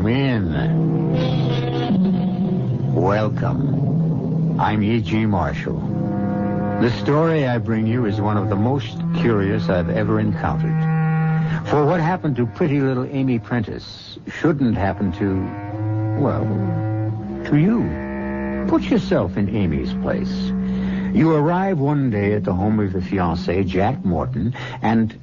Come in. Welcome. I'm E.G. Marshall. The story I bring you is one of the most curious I've ever encountered. For what happened to pretty little Amy Prentice shouldn't happen to, well, to you. Put yourself in Amy's place. You arrive one day at the home of the fiancé, Jack Morton, and...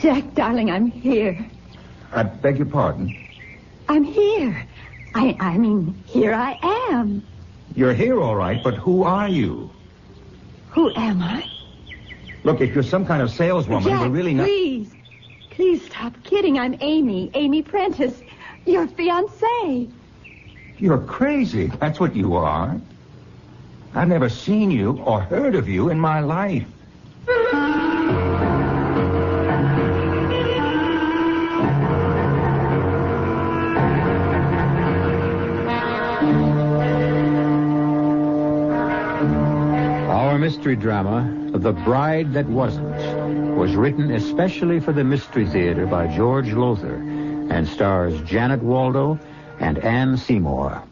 Jack, darling, I'm here. I beg your pardon? I'm here. I mean, here I am. You're here, all right, but who are you? Who am I? Look, if you're some kind of saleswoman, Jack, we're really not... please. Please stop kidding. I'm Amy. Amy Prentice. Your fiancée. You're crazy. That's what you are. I've never seen you or heard of you in my life. Mystery drama, The Bride That Wasn't, was written especially for the Mystery Theater by George Lowther and stars Janet Waldo and Anne Seymour.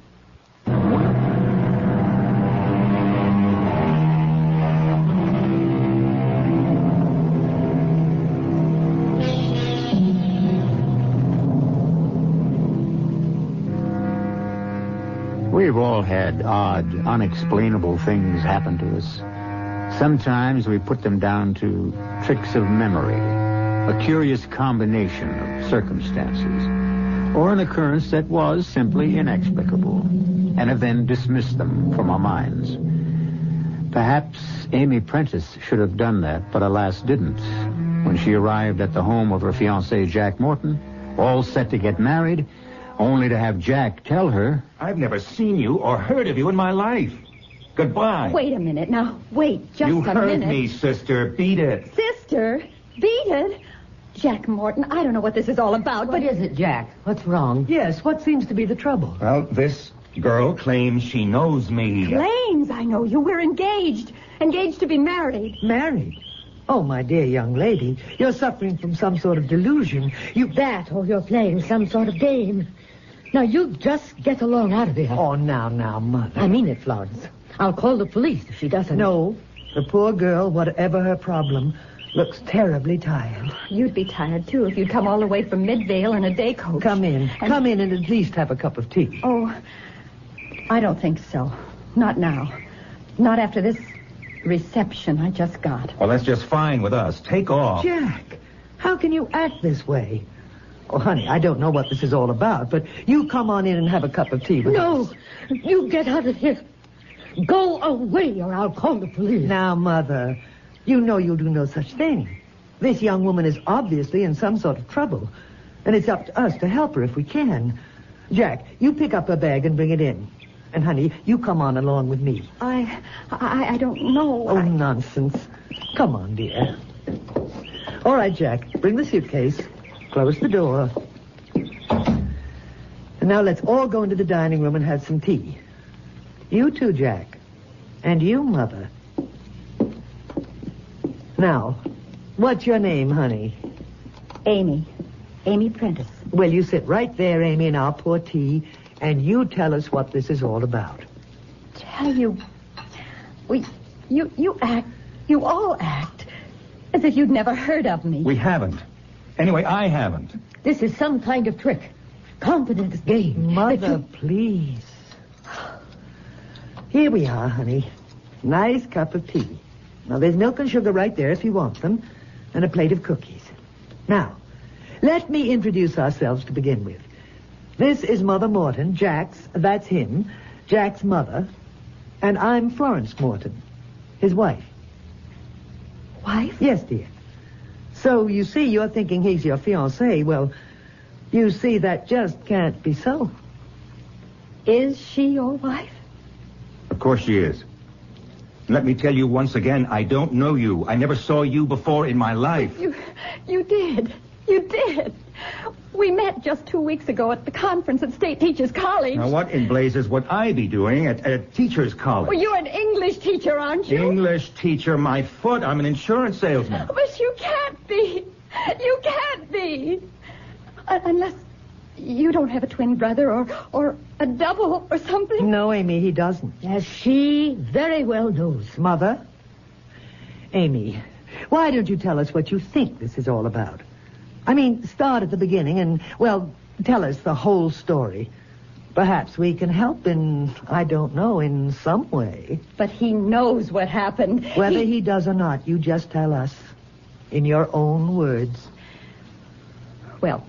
We've all had odd, unexplainable things happen to us. Sometimes we put them down to tricks of memory, a curious combination of circumstances, or an occurrence that was simply inexplicable, and have then dismissed them from our minds. Perhaps Amy Prentice should have done that, but alas didn't. When she arrived at the home of her fiancé, Jack Morton, all set to get married, only to have Jack tell her... I've never seen you or heard of you in my life. Goodbye. Wait a minute. Now, wait just a minute. You heard me, sister. Beat it. Sister? Beat it? Jack Morton, I don't know what this is all about, but... What is it, Jack? What's wrong? Yes, what seems to be the trouble? Well, this girl claims she knows me. Claims I know you. We're engaged. Engaged to be married. Married? Oh, my dear young lady, you're suffering from some sort of delusion. That, or you're playing some sort of game. Now, you just get along out of here. Oh, now, Mother. I mean it, Florence. I'll call the police if she doesn't. No. The poor girl, whatever her problem, looks terribly tired. You'd be tired, too, if you'd come all the way from Midvale in a day coach. Come in. Come in and at least have a cup of tea. Oh, I don't think so. Not now. Not after this reception I just got. Well, that's just fine with us. Take off. Jack, how can you act this way? Oh, honey, I don't know what this is all about, but you come on in and have a cup of tea with us. No. You get out of here. Go away or I'll call the police. Now, Mother, you know you'll do no such thing. This young woman is obviously in some sort of trouble, and it's up to us to help her if we can. Jack, you pick up her bag and bring it in. And, honey, you come on along with me. I don't know. Oh, nonsense. Come on, dear. All right, Jack, bring the suitcase. Close the door. And now let's all go into the dining room and have some tea. You too, Jack. And you, Mother. Now, what's your name, honey? Amy. Amy Prentice. Well, you sit right there, Amy, and I'll pour tea, and you tell us what this is all about. Tell you... You all act as if you'd never heard of me. We haven't. Anyway, I haven't. This is some kind of trick. Confidence game. Mother, please. Here we are, honey. Nice cup of tea. Now, there's milk and sugar right there if you want them, and a plate of cookies. Now, let me introduce ourselves to begin with. This is Mother Morton, Jack's, that's him, Jack's mother, and I'm Florence Morton, his wife. Wife? Yes, dear. So, you see, you're thinking he's your fiancé. Well, you see, that just can't be so. Is she your wife? Of course she is. Let me tell you once again, I don't know you. I never saw you before in my life. You did. You did. We met just 2 weeks ago at the conference at State Teachers College. Now, what in blazes would I be doing at Teachers College? Well, you're an English... English teacher, aren't you? English teacher, my foot. I'm an insurance salesman. But you can't be. You can't be. Unless you don't have a twin brother or a double or something. No, Amy, he doesn't. As she very well knows, Mother. Amy, why don't you tell us what you think this is all about? I mean, start at the beginning and, well, tell us the whole story. Perhaps we can help in, I don't know, in some way. But he knows what happened. Whether he does or not, you just tell us in your own words. Well,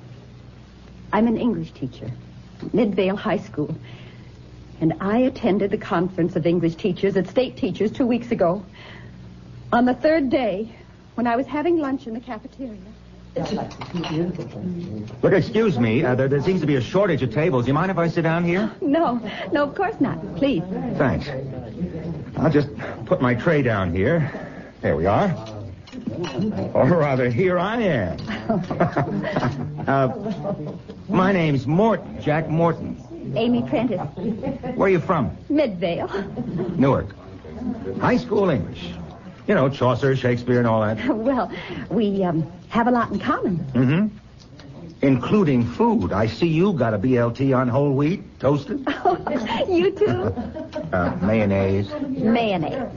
I'm an English teacher, Midvale High School. And I attended the conference of English teachers at State Teachers 2 weeks ago. On the third day, when I was having lunch in the cafeteria... Look, excuse me. There seems to be a shortage of tables. You mind if I sit down here? No, of course not. Please. Thanks. I'll just put my tray down here. There we are. Or rather, here I am. My name's Morton, Jack Morton. Amy Prentice. Where are you from? Midvale. Newark. High school English. You know, Chaucer, Shakespeare, and all that. Well, we have a lot in common. Mm-hmm. Including food. I see you got a BLT on whole wheat, toasted. Oh, you too. Mayonnaise. Mayonnaise.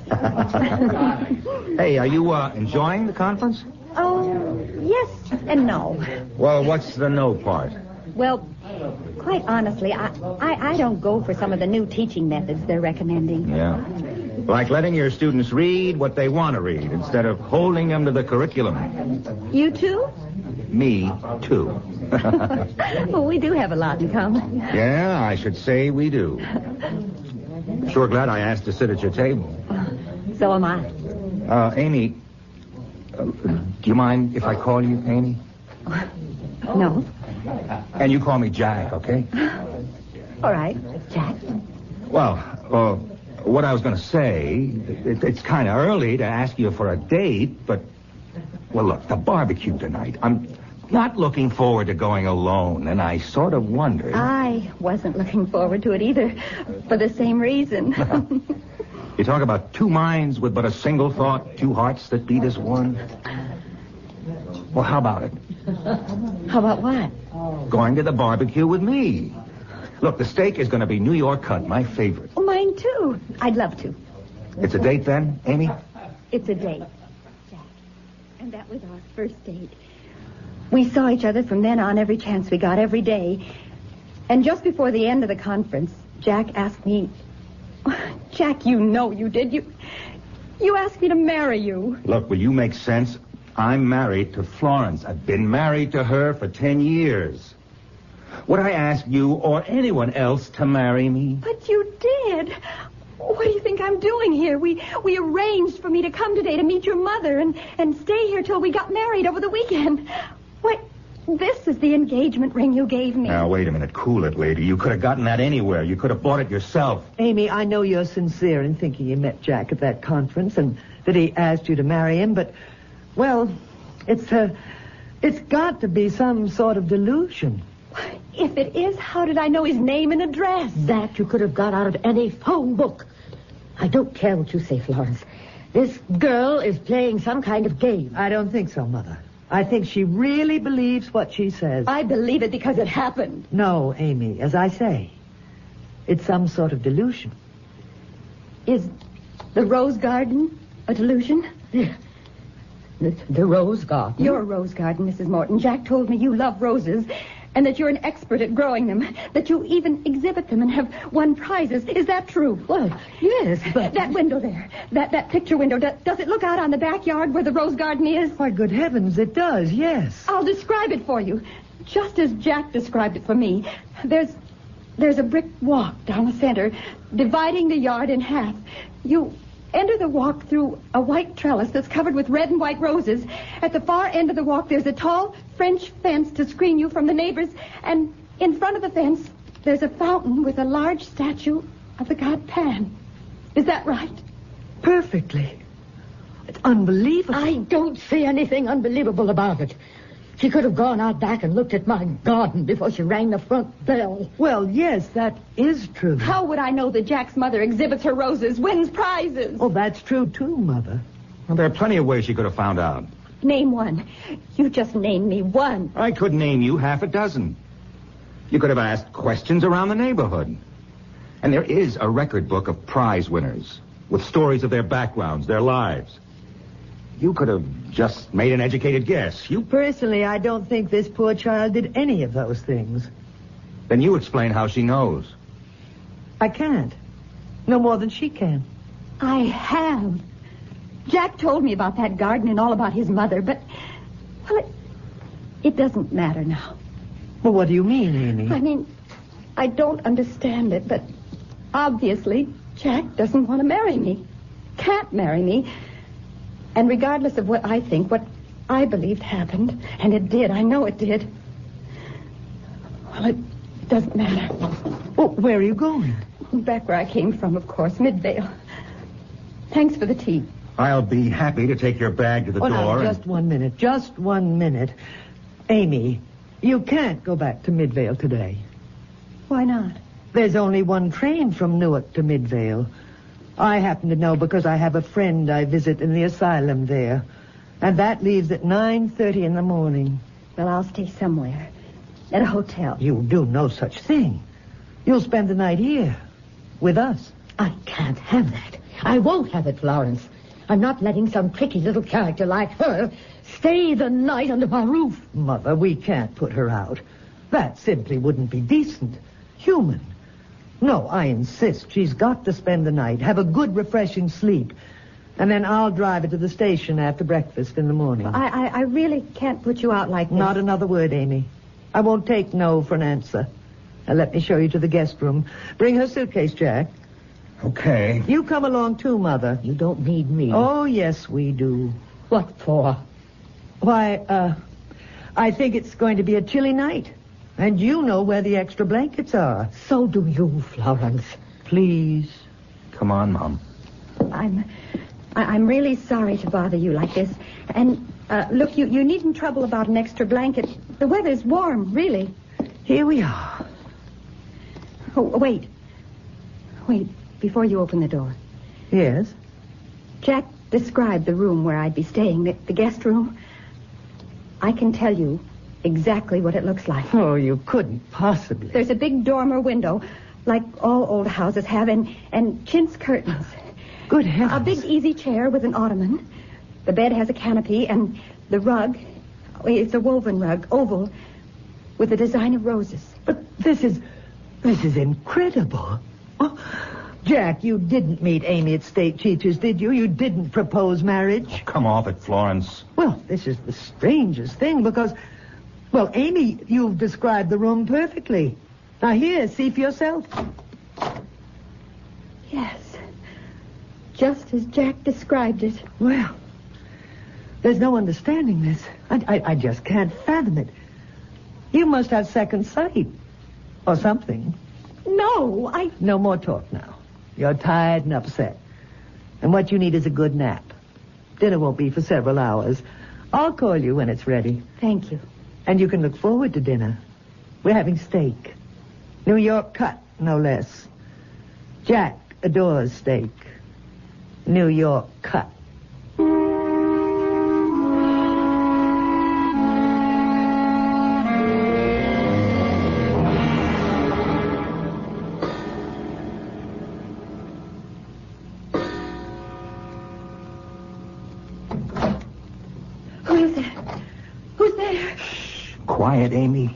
Hey, are you enjoying the conference? Oh, yes and no. Well, what's the no part? Well, quite honestly, I don't go for some of the new teaching methods they're recommending. Yeah. Like letting your students read what they want to read instead of holding them to the curriculum. You too? Me too. Well, we do have a lot in common. Yeah, I should say we do. Sure glad I asked to sit at your table. So am I. Amy, do you mind if I call you Amy? No. And you call me Jack, okay? All right, Jack. Well, what I was going to say, it's kind of early to ask you for a date, but, well, look, the barbecue tonight. I'm not looking forward to going alone, and I sort of wondered... I wasn't looking forward to it either, for the same reason. You talk about two minds with but a single thought, two hearts that beat as one. Well, how about it? How about what? Going to the barbecue with me. Look, the steak is going to be New York cut, my favorite. Oh, mine, too. I'd love to. It's a date, then, Amy? It's a date, Jack. And that was our first date. We saw each other from then on every chance we got, every day. And just before the end of the conference, Jack asked me... Jack, you know you did. You asked me to marry you. Look, will you make sense? I'm married to Florence. I've been married to her for 10 years. Would I ask you or anyone else to marry me? But you did. What do you think I'm doing here? We arranged for me to come today to meet your mother and stay here till we got married over the weekend. What? This is the engagement ring you gave me. Now, wait a minute. Cool it, lady. You could have gotten that anywhere. You could have bought it yourself. Amy, I know you're sincere in thinking you met Jack at that conference and that he asked you to marry him, but, well, it's got to be some sort of delusion. If it is, how did I know his name and address? That you could have got out of any phone book. I don't care what you say, Florence. This girl is playing some kind of game. I don't think so, Mother. I think she really believes what she says. I believe it because it happened. No, Amy, as I say, it's some sort of delusion. Is the rose garden a delusion? Yeah. The rose garden? Your rose garden, Mrs. Morton. Jack told me you love roses... and that you're an expert at growing them, that you even exhibit them and have won prizes. Is that true? Well, yes, but... That window there, that picture window, does it look out on the backyard where the rose garden is? Why, good heavens, it does, yes. I'll describe it for you, just as Jack described it for me. There's a brick walk down the center, dividing the yard in half. You enter the walk through a white trellis that's covered with red and white roses. At the far end of the walk, there's a tall French fence to screen you from the neighbors. And in front of the fence, there's a fountain with a large statue of the god Pan. Is that right? Perfectly. It's unbelievable. I don't see anything unbelievable about it. She could have gone out back and looked at my garden before she rang the front bell. Well, yes, that is true. How would I know that Jack's mother exhibits her roses, wins prizes? Oh, that's true, too, Mother. Well, there are plenty of ways she could have found out. Name one. You just named me one. I could name you half a dozen. You could have asked questions around the neighborhood. And there is a record book of prize winners with stories of their backgrounds, their lives. You could have just made an educated guess. You personally, I don't think this poor child did any of those things. Then you explain how she knows. I can't. No more than she can. I have. Jack told me about that garden and all about his mother, but... well, it doesn't matter now. Well, what do you mean, Amy? I mean, I don't understand it, but obviously Jack doesn't want to marry me. Can't marry me. And regardless of what I think, what I believed happened, and it did, I know it did. Well, it doesn't matter. Well, where are you going? Back where I came from, of course, Midvale. Thanks for the tea. I'll be happy to take your bag to the door. Now, just one minute. Amy, you can't go back to Midvale today. Why not? There's only one train from Newark to Midvale. I happen to know because I have a friend I visit in the asylum there. And that leaves at 9:30 in the morning. Well, I'll stay somewhere. At a hotel. You do no such thing. You'll spend the night here. With us. I can't have that. I won't have it, Florence. I'm not letting some tricky little character like her stay the night under my roof. Mother, we can't put her out. That simply wouldn't be decent. Human. No, I insist. She's got to spend the night, have a good, refreshing sleep, and then I'll drive her to the station after breakfast in the morning. I really can't put you out like this. Not another word, Amy. I won't take no for an answer. Now, let me show you to the guest room. Bring her suitcase, Jack. Okay. You come along, too, Mother. You don't need me. Oh, yes, we do. What for? Why, I think it's going to be a chilly night. And you know where the extra blankets are. So do you, Florence. Please. Come on, Mom. I'm really sorry to bother you like this. And, look, you needn't trouble about an extra blanket. The weather's warm, really. Here we are. Oh, wait, before you open the door. Yes? Jack described the room where I'd be staying, the guest room. I can tell you exactly what it looks like. Oh, you couldn't possibly. There's a big dormer window, like all old houses have, and chintz curtains. Good heavens. A big easy chair with an ottoman. The bed has a canopy, and the rug, it's a woven rug, oval, with a design of roses. But this is incredible. Oh, Jack, you didn't meet Amy at State Teachers, did you? You didn't propose marriage? Oh, come off it, Florence. Well, this is the strangest thing, because... well, Amy, you've described the room perfectly. Now, here, see for yourself. Yes. Just as Jack described it. Well, there's no understanding this. I just can't fathom it. You must have second sight. Or something. No, I... No more talk now. You're tired and upset. And what you need is a good nap. Dinner won't be for several hours. I'll call you when it's ready. Thank you. And you can look forward to dinner. We're having steak. New York cut, no less. Jack adores steak. New York cut. Quiet, Amy.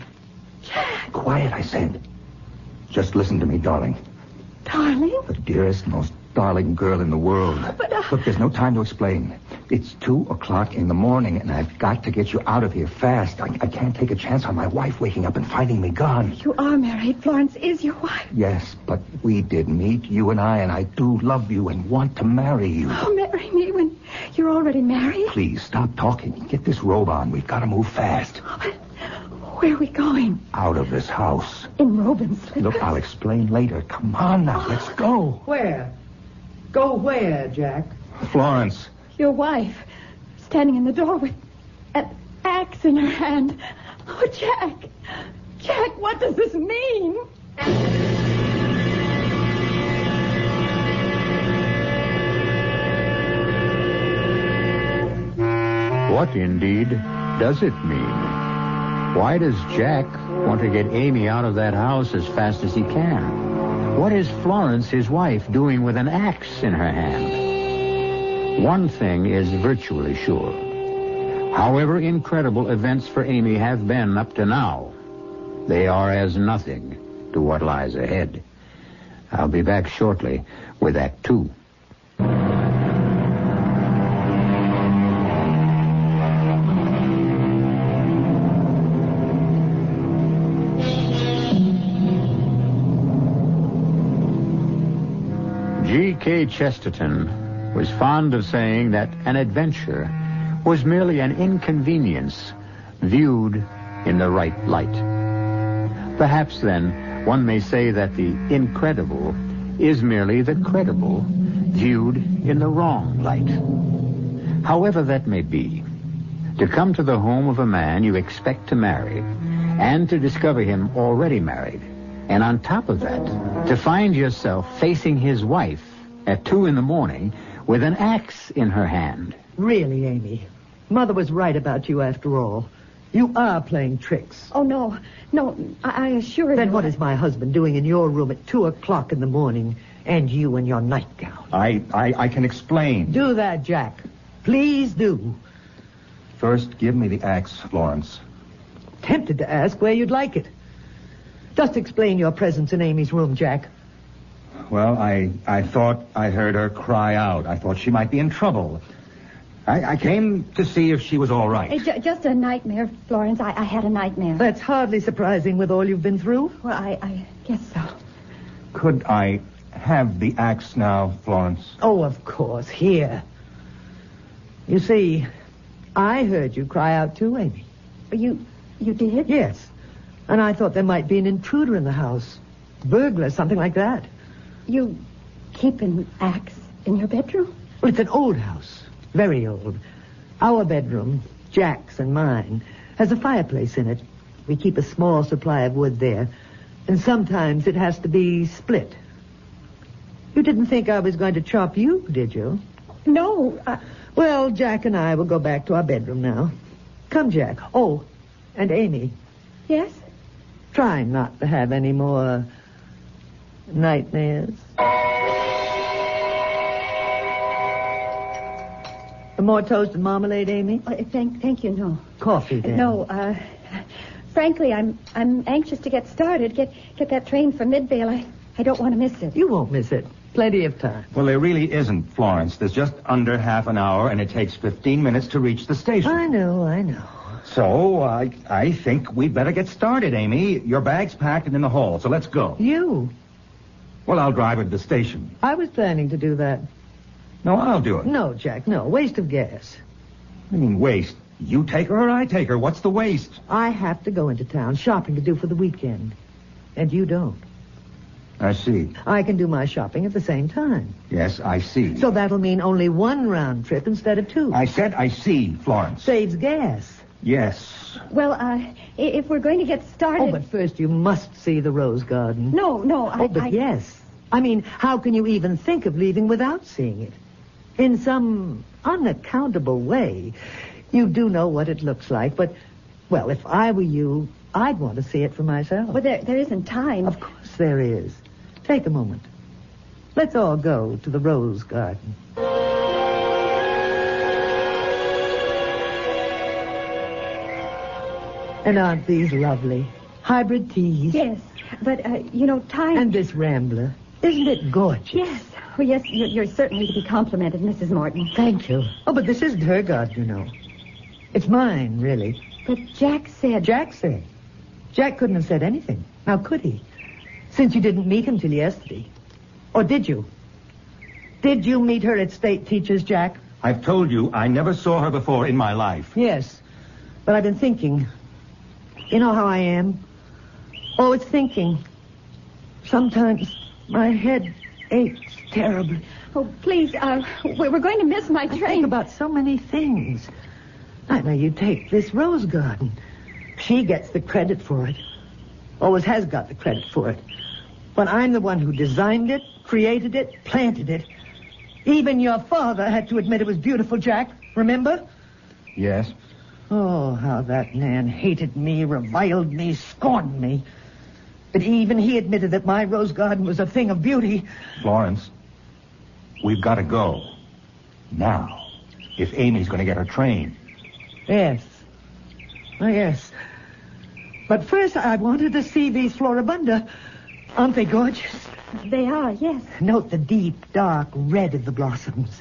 Jack. Quiet, I said. Just listen to me, darling. Darling? The dearest, most darling girl in the world. But look, there's no time to explain. It's 2:00 in the morning, and I've got to get you out of here fast. I can't take a chance on my wife waking up and finding me gone. You are married. Florence is your wife. Yes, but we did meet, you and I do love you and want to marry you. Oh, marry me when you're already married? Please, stop talking. Get this robe on. We've got to move fast. But... where are we going? Out of this house. In Robin's slippers? Look, I'll explain later. Come on now, let's go. Where? Go where, Jack? Florence. Your wife, standing in the doorway. And axe in her hand. Oh, Jack! Jack, what does this mean? What, indeed, does it mean? Why does Jack want to get Amy out of that house as fast as he can? What is Florence, his wife, doing with an axe in her hand? One thing is virtually sure. However incredible events for Amy have been up to now, they are as nothing to what lies ahead. I'll be back shortly with Act Two. G.K. Chesterton was fond of saying that an adventure was merely an inconvenience viewed in the right light. Perhaps then one may say that the incredible is merely the credible viewed in the wrong light. However that may be, to come to the home of a man you expect to marry and to discover him already married, and on top of that, to find yourself facing his wife at 2 a.m. with an axe in her hand. Really, Amy, Mother was right about you after all. You are playing tricks. Oh, no, I assure you. Then what is my husband doing in your room at 2:00 a.m, and you in your nightgown? I can explain. Do that, Jack. Please do. First, give me the axe, Florence. Tempted to ask where you'd like it. Just explain your presence in Amy's room, Jack. Well, I thought I heard her cry out. I thought she might be in trouble. I came to see if she was all right. Just a nightmare, Florence. I had a nightmare. That's hardly surprising with all you've been through. Well, I guess so. Could I have the axe now, Florence? Oh, of course. Here. You see, I heard you cry out too, Amy. You did? Yes. And I thought there might be an intruder in the house. Burglar, something like that. You keep an axe in your bedroom? Well, it's an old house. Very old. Our bedroom, Jack's and mine, has a fireplace in it. We keep a small supply of wood there. And sometimes it has to be split. You didn't think I was going to chop you, did you? No. Well, Jack and I will go back to our bedroom now. Come, Jack. Oh, and Amy. Yes? Try not to have any more nightmares. More toast and marmalade, Amy? Thank you, no. Coffee, then? No, frankly, I'm anxious to get started. Get that train for Midvale. I don't want to miss it. You won't miss it. Plenty of time. Well, there really isn't, Florence. There's just under half an hour, and it takes 15 minutes to reach the station. I know. So, I think we'd better get started, Amy. Your bag's packed and in the hall, so let's go. You? Well, I'll drive her to the station. I was planning to do that. No, I'll do it. No, Jack, no. Waste of gas. I mean, waste. You take her or I take her. What's the waste? I have to go into town, shopping to do for the weekend. And you don't. I see. I can do my shopping at the same time. Yes, I see. So that'll mean only one round trip instead of two. I said I see, Florence. Saves gas. Yes. Well, if we're going to get started... Oh, but first you must see the rose garden. No, I... Oh, but yes. I mean, how can you even think of leaving without seeing it? In some unaccountable way, you do know what it looks like, but, well, if I were you, I'd want to see it for myself. Well, there isn't time. Of course there is. Take a moment. Let's all go to the rose garden. And aren't these lovely? Hybrid teas. Yes, but, time... And this rambler. Isn't it gorgeous? Yes. Oh, yes, you're certainly to be complimented, Mrs. Morton. Thank you. Oh, but this isn't her garden, you know. It's mine, really. But Jack said... Jack couldn't have said anything. Now, could he? Since you didn't meet him till yesterday. Or did you? Did you meet her at State Teachers, Jack? I've told you, I never saw her before in my life. Yes, but I've been thinking... You know how I am? Always thinking. Sometimes my head aches terribly. Oh, please, we're going to miss my train. I think about so many things. I know you take this rose garden. She gets the credit for it. Always has got the credit for it. But I'm the one who designed it, created it, planted it. Even your father had to admit it was beautiful, Jack. Remember? Yes. Oh, how that man hated me, reviled me, scorned me. But even he admitted that my rose garden was a thing of beauty. Florence, we've got to go. Now, if Amy's going to get her train. Yes. Oh, yes. But first I wanted to see these floribunda. Aren't they gorgeous? They are, yes. Note the deep, dark red of the blossoms.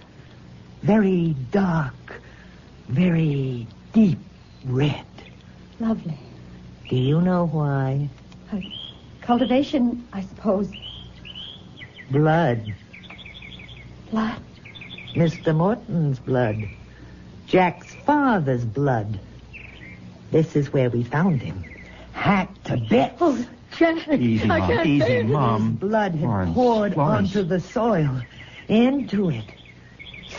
Very dark, very deep red. Lovely. Do you know why? Cultivation, I suppose. Blood. Blood? Mr. Morton's blood. Jack's father's blood. This is where we found him. Hacked to bits. Oh, Jack. Easy, Mom. Easy, Mom. His blood had poured onto the soil, into it,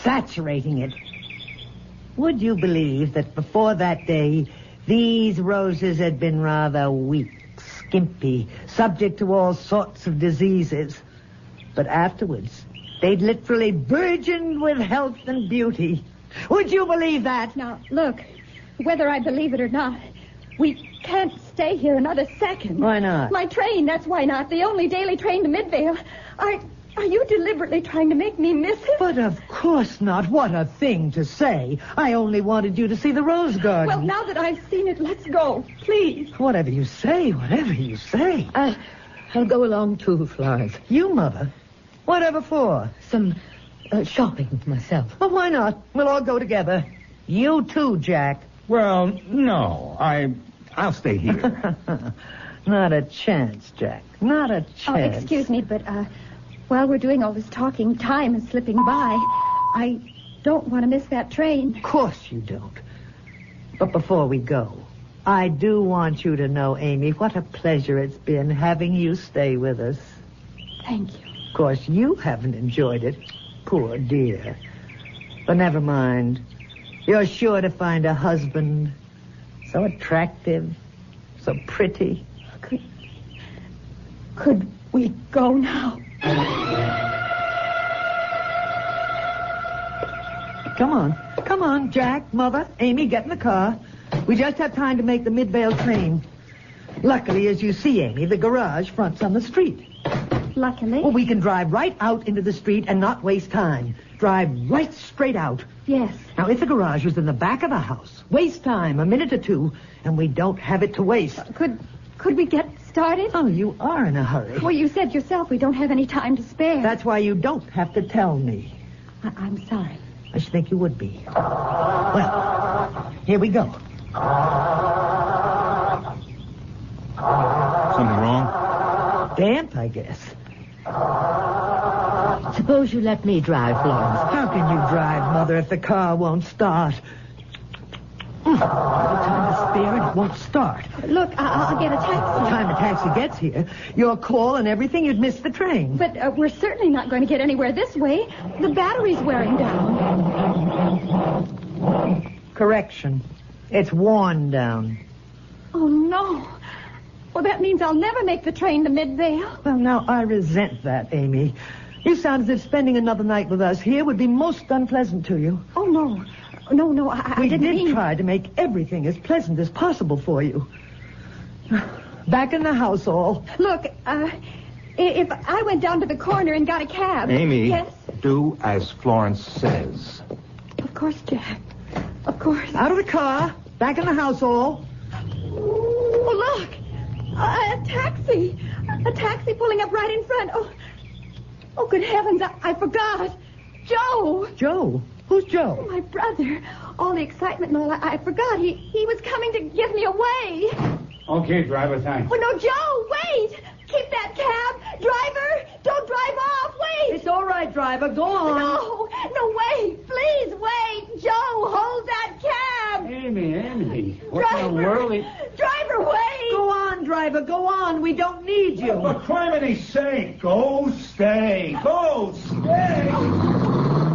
saturating it. Would you believe that before that day, these roses had been rather weak, skimpy, subject to all sorts of diseases? But afterwards, they'd literally burgeoned with health and beauty. Would you believe that? Now, look, whether I believe it or not, we can't stay here another second. Why not? My train, that's why not. The only daily train to Midvale. Are you deliberately trying to make me miss it? But of course not. What a thing to say. I only wanted you to see the rose garden. Well, now that I've seen it, let's go, please. Whatever you say, whatever you say. I'll go along too, Florence. You, Mother? Whatever for? Some shopping myself. Well, why not? We'll all go together. You too, Jack. Well, no. I'll stay here. Not a chance, Jack. Not a chance. Oh, excuse me, but while we're doing all this talking, time is slipping by. I don't want to miss that train. Of course you don't. But before we go, I do want you to know, Amy, what a pleasure it's been having you stay with us. Thank you. Of course, you haven't enjoyed it. Poor dear. But never mind. You're sure to find a husband. So attractive, so pretty. Could we go now? Come on, Jack, Mother, Amy, get in the car. We just have time to make the Midvale train. Luckily, as you see, Amy, the garage fronts on the street. Luckily? Well, we can drive right out into the street and not waste time. Drive right straight out. Yes. Now, if the garage was in the back of the house, waste time, a minute or two, and we don't have it to waste. Could we get started? Oh, you are in a hurry. Well, you said yourself we don't have any time to spare. That's why you don't have to tell me. I'm sorry. I should think you would be. Well, here we go. Something wrong? Damp, I guess. Suppose you let me drive, Florence. How can you drive, Mother, if the car won't start? By the time to spare, and it won't start. Look, I'll get a taxi. By the time a taxi gets here, your call and everything, you'd miss the train. But we're certainly not going to get anywhere this way. The battery's wearing down. Correction. It's worn down. Oh, no. Well, that means I'll never make the train to Midvale. Well, now, I resent that, Amy. You sound as if spending another night with us here would be most unpleasant to you. Oh, no. No, I didn't mean... We did try to make everything as pleasant as possible for you. Back in the house all. Look, if I went down to the corner and got a cab... Amy, yes? Do as Florence says. Of course, Jack. Of course. Out of the car. Back in the house all. Oh, look. A taxi. A taxi pulling up right in front. Oh, good heavens, I forgot. Joe. Joe? Who's Joe? Oh, my brother. All the excitement and all, I forgot. He was coming to give me away. Okay, driver, thanks. Oh, no, Joe, wait. Keep that cab. Driver, don't drive off. Wait. It's all right, driver. Go on. No, wait. Please, wait. Joe, hold that cab. Amy. What in the world? Driver, wait. Go on, driver. Go on. We don't need you. For criminy's sake, go stay.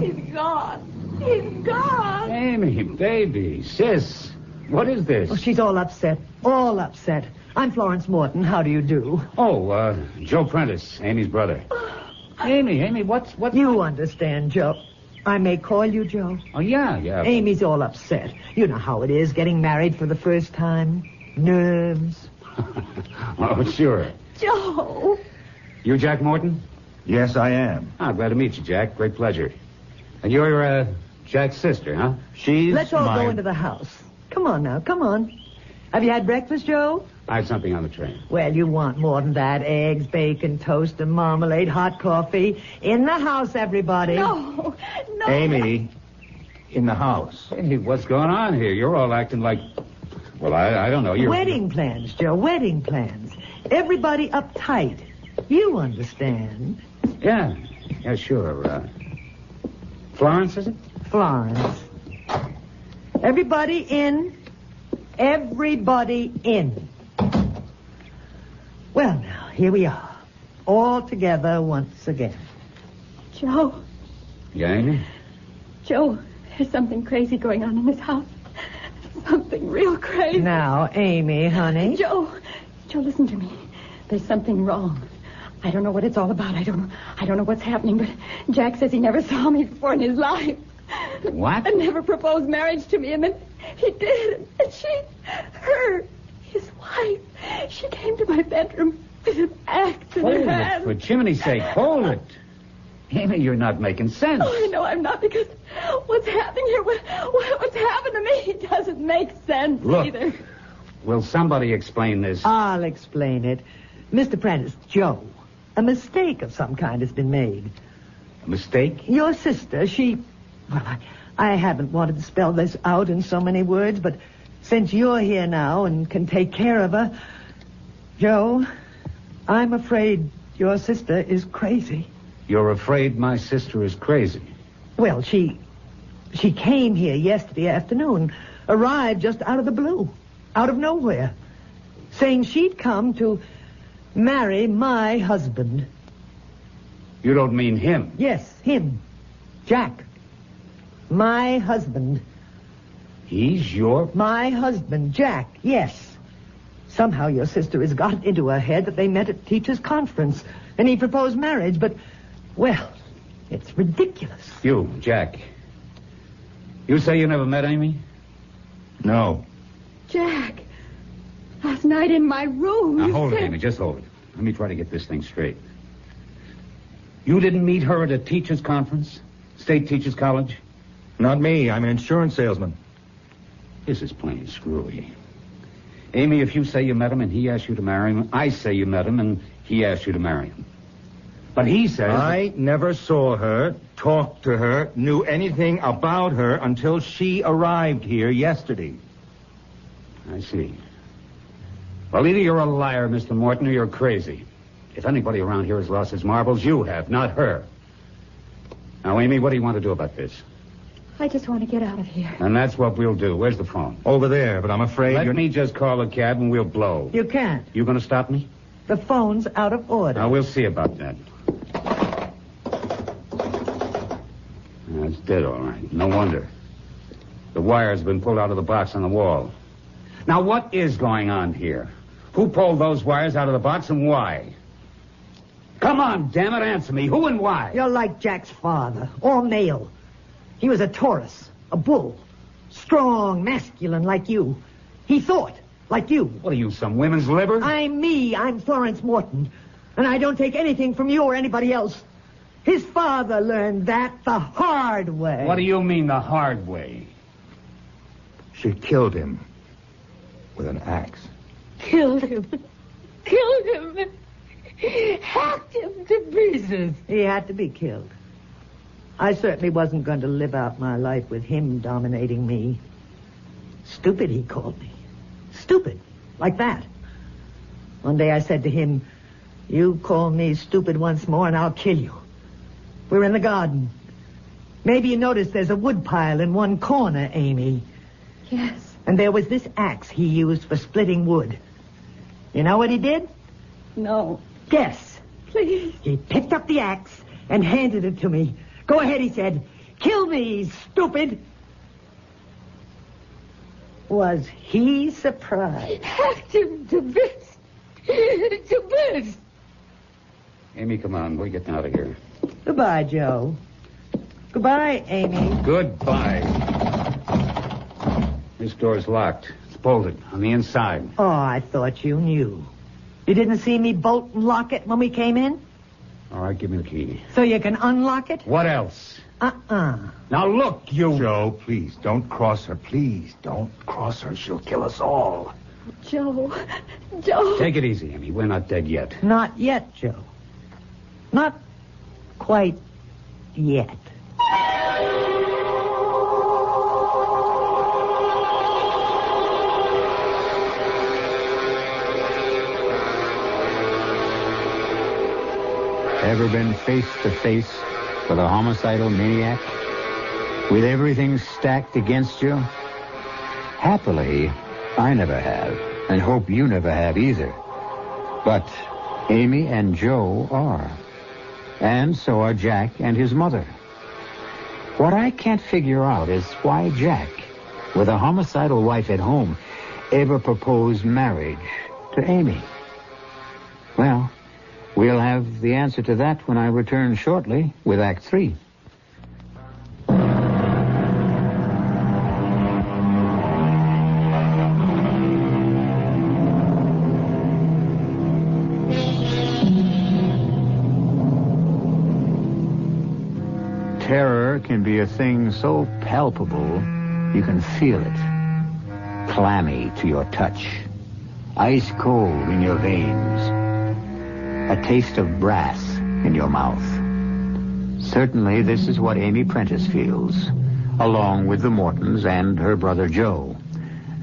He's gone. Amy, baby, sis, what is this? Oh, she's all upset. All upset. I'm Florence Morton. How do you do? Oh, Joe Prentice, Amy's brother. Amy, what's... You understand, Joe. I may call you Joe? Oh, yeah. Amy's all upset. You know how it is, getting married for the first time. Nerves. Oh, sure. Joe! You Jack Morton? Yes, I am. Ah, glad to meet you, Jack. Great pleasure. And you're, Jack's sister, huh? Let's all go into the house. Come on now, come on. Have you had breakfast, Joe? I had something on the train. Well, you want more than that. Eggs, bacon, toast, and marmalade, hot coffee. In the house, everybody. No. Amy, in the house. Hey, what's going on here? You're all acting like... Well, I don't know. Wedding plans, Joe, wedding plans. Everybody uptight. You understand. Yeah, sure. Florence, is it? Florence. Everybody in. Everybody in. Well, now, here we are. All together once again. Joe. Yeah, Amy? Joe, there's something crazy going on in this house. Something real crazy. Now, Amy, honey. Joe, listen to me. There's something wrong. I don't know what it's all about. I don't know what's happening, but Jack says he never saw me before in his life. What? And never proposed marriage to me, and then he did. And his wife, she came to my bedroom with an axe in her hand. Hold it, for Jiminy's sake, hold it. Amy, you're not making sense. Oh, I know I'm not, because what's happening here, what's happened to me, it doesn't make sense either. Will somebody explain this? I'll explain it. Mr. Prentice, Joe, a mistake of some kind has been made. A mistake? Your sister, she... Well, I haven't wanted to spell this out in so many words, but since you're here now and can take care of her... Joe, I'm afraid your sister is crazy. You're afraid my sister is crazy? Well, she came here yesterday afternoon, arrived just out of the blue, out of nowhere, saying she'd come to marry my husband. You don't mean him? Yes, him. Jack. My husband. He's your... My husband, Jack, yes. Somehow your sister has got into her head that they met at teachers' conference, and he proposed marriage, but... Well, it's ridiculous. You, Jack. You say you never met Amy? No. Jack, last night in my room... Now, hold it, Amy, just hold it. Let me try to get this thing straight. You didn't meet her at a teachers' conference? State Teachers College? Not me. I'm an insurance salesman. This is plain screwy. Amy, if you say you met him and he asked you to marry him, I say you met him and he asked you to marry him. But he says... I never saw her, talked to her, knew anything about her until she arrived here yesterday. I see. Well, either you're a liar, Mr. Morton, or you're crazy. If anybody around here has lost his marbles, you have, not her. Now, Amy, what do you want to do about this? I just want to get out of here. And that's what we'll do. Where's the phone? Over there, but I'm afraid... Let me just call a cab and we'll blow. You can't. You going to stop me? The phone's out of order. Now, we'll see about that. It's dead, all right. No wonder. The wire's been pulled out of the box on the wall. Now, what is going on here? Who pulled those wires out of the box and why? Come on, damn it, answer me. Who and why? You're like Jack's father, all male. He was a Taurus, a bull, strong, masculine like you. He thought like you. What are you, some women's liber? I'm me. I'm Florence Morton. And I don't take anything from you or anybody else. His father learned that the hard way. What do you mean, the hard way? She killed him with an axe. Killed him. Hacked him to pieces. He had to be killed. I certainly wasn't going to live out my life with him dominating me. Stupid, he called me. Stupid, like that. One day I said to him, "You call me stupid once more and I'll kill you." We're in the garden. Maybe you noticed there's a woodpile in one corner, Amy. Yes. And there was this axe he used for splitting wood. You know what he did? No. Guess. Please. He picked up the axe and handed it to me. "Go ahead," he said. "Kill me, stupid." Was he surprised? To bits. Amy, come on. We're getting out of here. Goodbye, Joe. Goodbye, Amy. Goodbye. This door's locked. It's bolted on the inside. Oh, I thought you knew. You didn't see me bolt and lock it when we came in? All right, give me the key. So you can unlock it? What else? Now look, you... Joe, please, don't cross her. Please, don't cross her. She'll kill us all. Joe. Take it easy, Amy. We're not dead yet. Not yet, Joe. Not quite yet. Ever been face-to-face with a homicidal maniac? With everything stacked against you? Happily, I never have, and hope you never have either. But Amy and Joe are. And so are Jack and his mother. What I can't figure out is why Jack, with a homicidal wife at home, ever proposed marriage to Amy. Well, we'll have the answer to that when I return shortly with Act 3. Terror can be a thing so palpable you can feel it. Clammy to your touch. Ice cold in your veins. A taste of brass in your mouth. Certainly, this is what Amy Prentice feels, along with the Mortons and her brother Joe,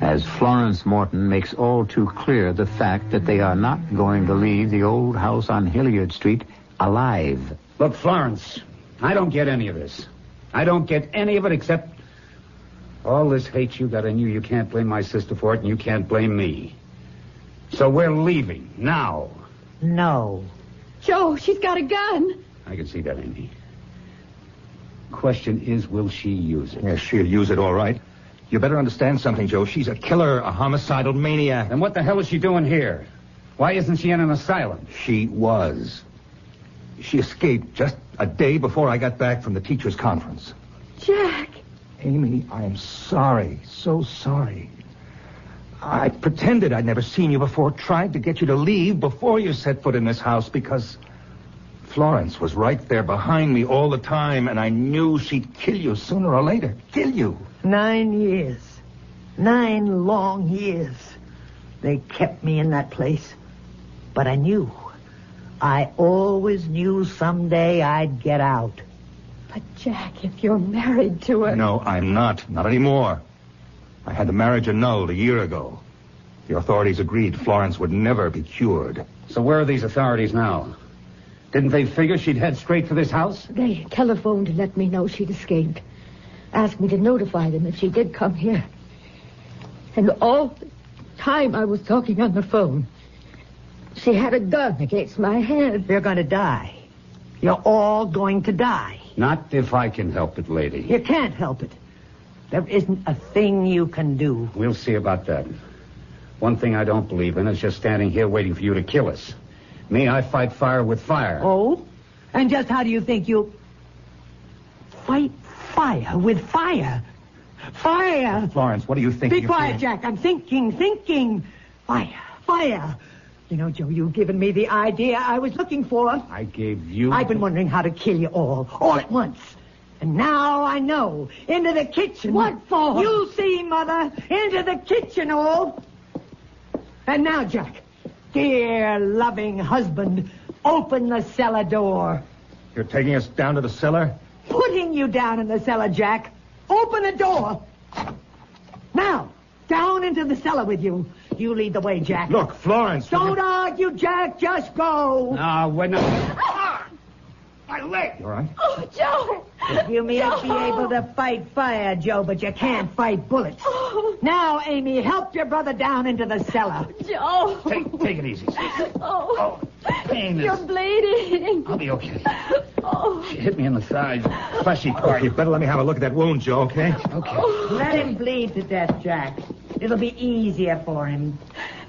as Florence Morton makes all too clear the fact that they are not going to leave the old house on Hilliard Street alive. Look, Florence, I don't get any of this. I don't get any of it except all this hate you got in you. You can't blame my sister for it, and you can't blame me. So we're leaving now. No. Joe, she's got a gun. I can see that, Amy. Question is, will she use it? Yes, she'll use it, all right. You better understand something, Joe. She's a killer, a homicidal maniac. And what the hell is she doing here? Why isn't she in an asylum? She was. She escaped just a day before I got back from the teachers' conference. Jack. Amy, I am sorry. So sorry. I pretended I'd never seen you before, tried to get you to leave before you set foot in this house, because Florence was right there behind me all the time, and I knew she'd kill you sooner or later. Kill you. 9 years. 9 long years. They kept me in that place. But I knew. I always knew someday I'd get out. But, Jack, if you're married to her... No, I'm not. Not anymore. I had the marriage annulled a year ago. The authorities agreed Florence would never be cured. So where are these authorities now? Didn't they figure she'd head straight for this house? They telephoned to let me know she'd escaped. Asked me to notify them if she did come here. And all the time I was talking on the phone, she had a gun against my head. You're going to die. You're all going to die. Not if I can help it, lady. You can't help it. There isn't a thing you can do. We'll see about that. One thing I don't believe in is just standing here waiting for you to kill us. Me, I fight fire with fire. Oh? And just how do you think you... Fight fire with fire? Fire! Florence, what are you thinking? Be quiet, Jack. I'm thinking. Fire. You know, Joe, you've given me the idea I was looking for. I gave you... I've been wondering how to kill you all at once. And now I know. Into the kitchen. What for? You'll see, Mother. Into the kitchen, all. And now, Jack, dear loving husband, open the cellar door. You're taking us down to the cellar? Putting you down in the cellar, Jack. Open the door. Now, down into the cellar with you. You lead the way, Jack. Look, Florence... Don't argue, Jack. Just go. No, we're not... My leg. You all right? Oh, Joe. You may not be able to fight fire, Joe, but you can't fight bullets. Oh. Now, Amy, help your brother down into the cellar. Oh, Joe. Take it easy. Oh. Pain is... You're bleeding. I'll be okay. Oh. She hit me in the side. Fleshy part. You better let me have a look at that wound, Joe, okay? Okay. Oh. Let him bleed to death, Jack. It'll be easier for him.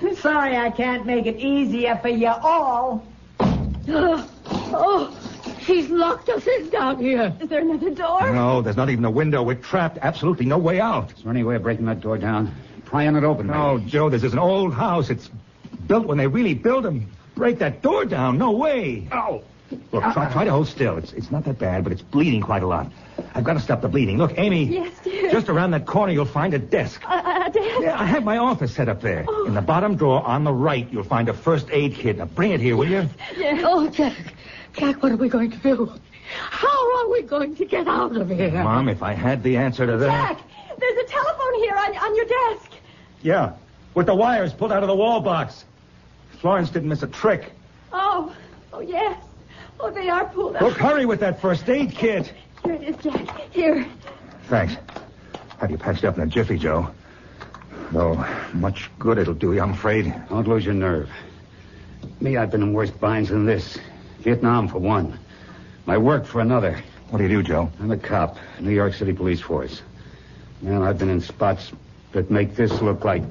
I'm sorry I can't make it easier for you all. Oh, she's locked us in down here. Is there another door? No, there's not even a window. We're trapped. Absolutely no way out. Is there any way of breaking that door down? Prying it open. No, maybe. Joe, this is an old house. It's built when they really built them. Break that door down. No way. Oh. Look, try to hold still. It's not that bad, but it's bleeding quite a lot. I've got to stop the bleeding. Look, Amy. Yes, dear. Just around that corner, you'll find a desk. A desk? Yeah, I have my office set up there. Oh. In the bottom drawer on the right, you'll find a first aid kit. Now, bring it here, will you? Yes. Oh, Jack, what are we going to do? How are we going to get out of here? Mom, if I had the answer to that... Jack, there's a telephone here on your desk. Yeah, with the wires pulled out of the wall box. Florence didn't miss a trick. Oh, yes. Oh, they are pulled out. Look, hurry with that first aid kit. Here it is, Jack. Here. Thanks. Have you patched up in a jiffy, Joe? Though, much good it'll do you, I'm afraid. Don't lose your nerve. Me, I've been in worse binds than this. Vietnam, for one. My work, for another. What do you do, Joe? I'm a cop, New York City Police Force. Man, I've been in spots that make this look like...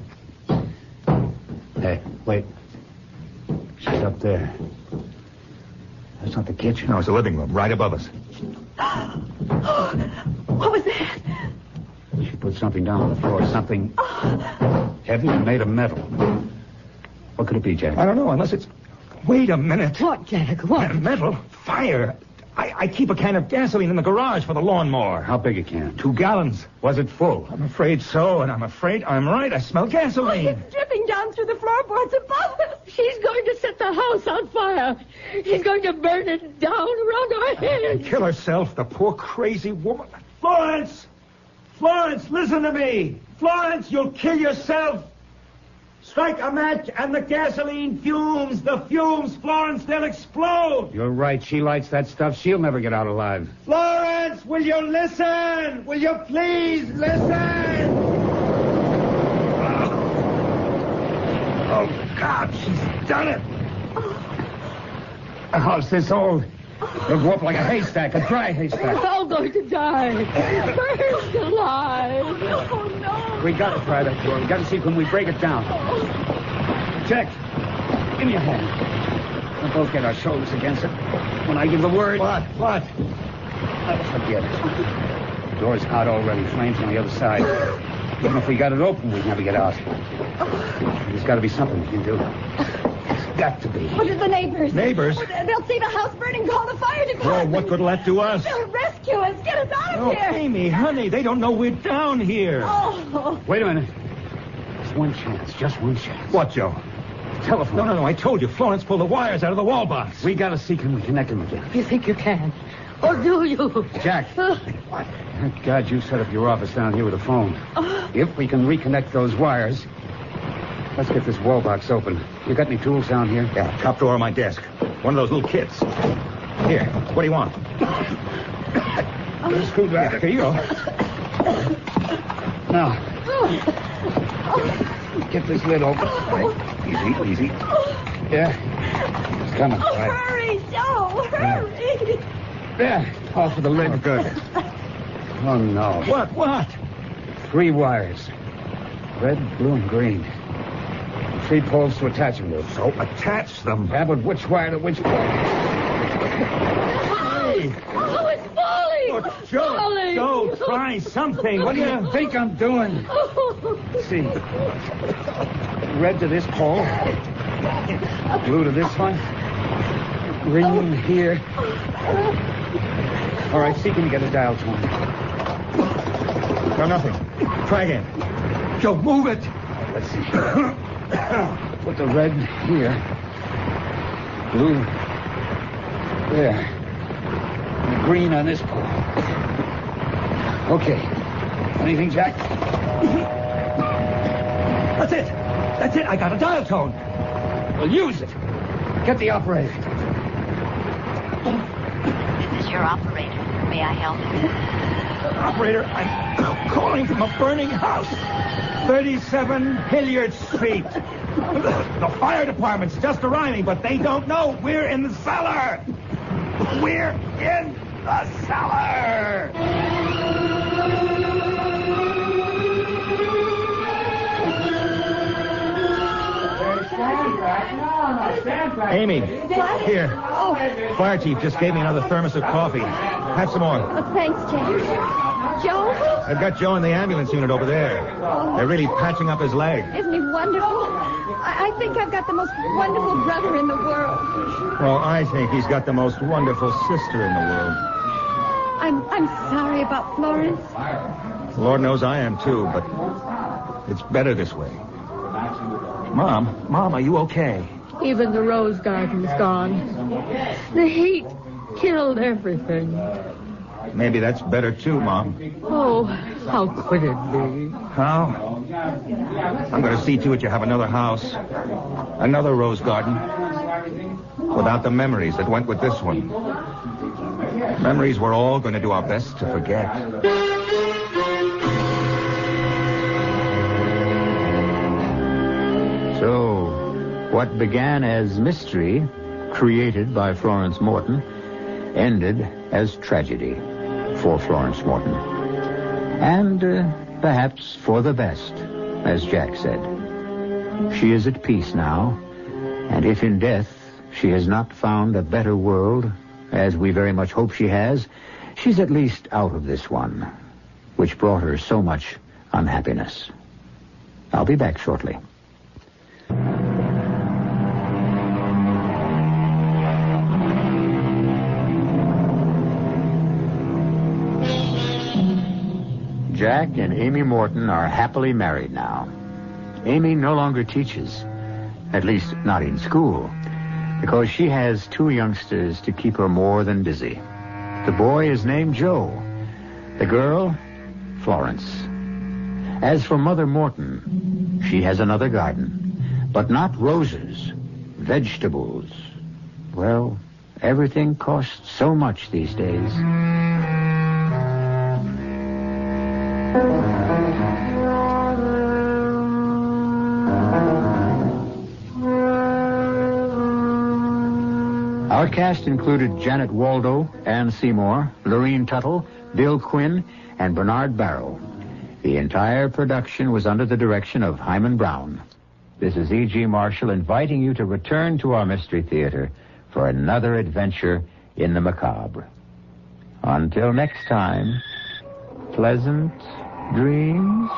Hey, wait. She's up there. That's not the kitchen. No, it's the living room, right above us. What was that? She put something down on the floor. Something heavy and made of metal. What could it be, Jack? I don't know, unless it's... Wait a minute. What, Jack? What? Metal? Fire. I keep a can of gasoline in the garage for the lawnmower. How big a can? 2 gallons. Was it full? I'm afraid so, and I'm afraid I'm right. I smell gasoline. Oh, it's dripping down through the floorboards above us. She's going to set the house on fire. She's going to burn it down around our heads. And kill herself, the poor crazy woman. Florence! Florence, listen to me. Florence, you'll kill yourself. Strike a match and the gasoline fumes. The fumes, Florence, they'll explode. You're right. She lights that stuff. She'll never get out alive. Florence, will you listen? Will you please listen? Oh, God, she's done it. The house this old. It'll go up like a haystack, a dry haystack. We're all going to die. Burned alive. Oh, no. We got to try that door. We got to see when we break it down. Jack, give me a hand. We'll both get our shoulders against it. When I give the word... What? I'll forget it. The door's out already. Flames on the other side. Even if we got it open, we'd never get out. There's got to be something we can do. Got to be. What are the neighbors? Neighbors? Oh, they'll see the house burning, call the fire department. Oh, what good will that do us? They'll rescue us, get us out of here. Oh, Amy, honey, they don't know we're down here. Oh. Wait a minute. There's one chance, just one chance. What, Joe? The telephone. No, I told you. Florence pulled the wires out of the wall box. We got to see can we connect them again. You think you can? Or do you? Jack. What? Thank God you set up your office down here with a phone. If we can reconnect those wires... Let's get this wall box open. You got any tools down here? Yeah, top drawer on my desk. One of those little kits. Here, what do you want? A screwdriver. Here you go. Now, get this lid open. Right. Easy. Yeah, it's coming. Oh, right. Hurry, Joe, hurry. There, off with the lid. Oh, good. Oh, no. What? 3 wires. Red, blue, and green. 3 poles to attach them with. So attach them. Yeah, but which wire to which pole? Oh, it's falling! Oh, Joe, try something. What do you think I'm doing? See, red to this pole, blue to this one, green here. All right, see, can you get a dial tone? No, nothing. Try again. Joe, move it. Let's see. Put the red here. Blue. There. And the green on this pole. Okay. Anything, Jack? That's it. I got a dial tone. We'll use it. Get the operator. This is your operator. May I help you? Operator, I'm calling from a burning house. 37 Hilliard Street. The fire department's just arriving, but they don't know we're in the cellar. We're in the cellar. Amy, here. Fire chief just gave me another thermos of coffee. Have some more. Oh, thanks, Jack. Joe? I've got Joe in the ambulance unit over there. Oh. They're really patching up his leg. Isn't he wonderful? I think I've got the most wonderful brother in the world. Well, I think he's got the most wonderful sister in the world. I'm sorry about Florence. Lord knows I am, too, but it's better this way. Mom, are you okay? Even the rose garden's gone. The heat killed everything. Maybe that's better, too, Mom. Oh, how could it be? How? I'm going to see to it you have another house, another rose garden, without the memories that went with this one. Memories we're all going to do our best to forget. So, what began as mystery, created by Florence Morton, ended as tragedy for Florence Morton. And perhaps for the best, as Jack said. She is at peace now, and if in death she has not found a better world, as we very much hope she has, she's at least out of this one, which brought her so much unhappiness. I'll be back shortly. Jack and Amy Morton are happily married now. Amy no longer teaches, at least not in school, because she has two youngsters to keep her more than busy. The boy is named Joe. The girl, Florence. As for Mother Morton, she has another garden, but not roses, vegetables. Well, everything costs so much these days. Our cast included Janet Waldo, Anne Seymour, Lorene Tuttle, Bill Quinn, and Bernard Barrow. The entire production was under the direction of Hyman Brown. This is E.G. Marshall inviting you to return to our Mystery Theater for another adventure in the macabre. Until next time, pleasant dreams.